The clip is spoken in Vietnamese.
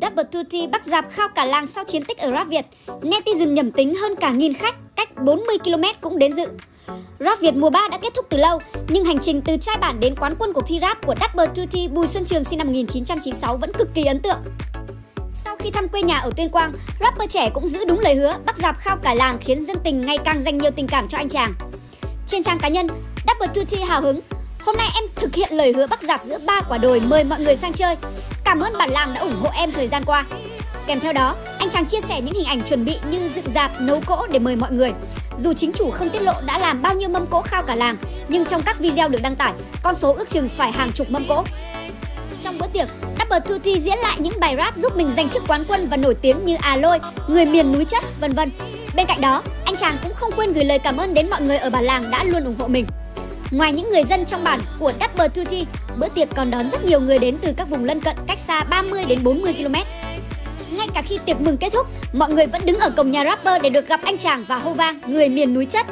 Double2T bắt dạp khao cả làng sau chiến tích ở Rap Việt. Netizen nhầm tính hơn cả nghìn khách, cách 40 km cũng đến dự. Rap Việt mùa 3 đã kết thúc từ lâu, nhưng hành trình từ trai bản đến quán quân cuộc thi rap của Double2T Bùi Xuân Trường sinh năm 1996 vẫn cực kỳ ấn tượng. Sau khi thăm quê nhà ở Tuyên Quang, rapper trẻ cũng giữ đúng lời hứa bắt dạp khao cả làng khiến dân tình ngày càng dành nhiều tình cảm cho anh chàng. Trên trang cá nhân, Double2T hào hứng: "Hôm nay em thực hiện lời hứa bắt dạp giữa 3 quả đồi mời mọi người sang chơi. Cảm ơn bản làng đã ủng hộ em thời gian qua." Kèm theo đó, anh chàng chia sẻ những hình ảnh chuẩn bị như dựng dạp, nấu cỗ để mời mọi người. Dù chính chủ không tiết lộ đã làm bao nhiêu mâm cỗ khao cả làng, nhưng trong các video được đăng tải, con số ước chừng phải hàng chục mâm cỗ. Trong bữa tiệc, Double2T diễn lại những bài rap giúp mình giành chức quán quân và nổi tiếng như "À Lôi", "Người miền núi chất", vân vân. Bên cạnh đó, anh chàng cũng không quên gửi lời cảm ơn đến mọi người ở bản làng đã luôn ủng hộ mình. Ngoài những người dân trong bản của Double2T, bữa tiệc còn đón rất nhiều người đến từ các vùng lân cận cách xa 30 đến 40 km. Ngay cả khi tiệc mừng kết thúc, mọi người vẫn đứng ở cổng nhà rapper để được gặp anh chàng và hô vang "Người miền núi chất".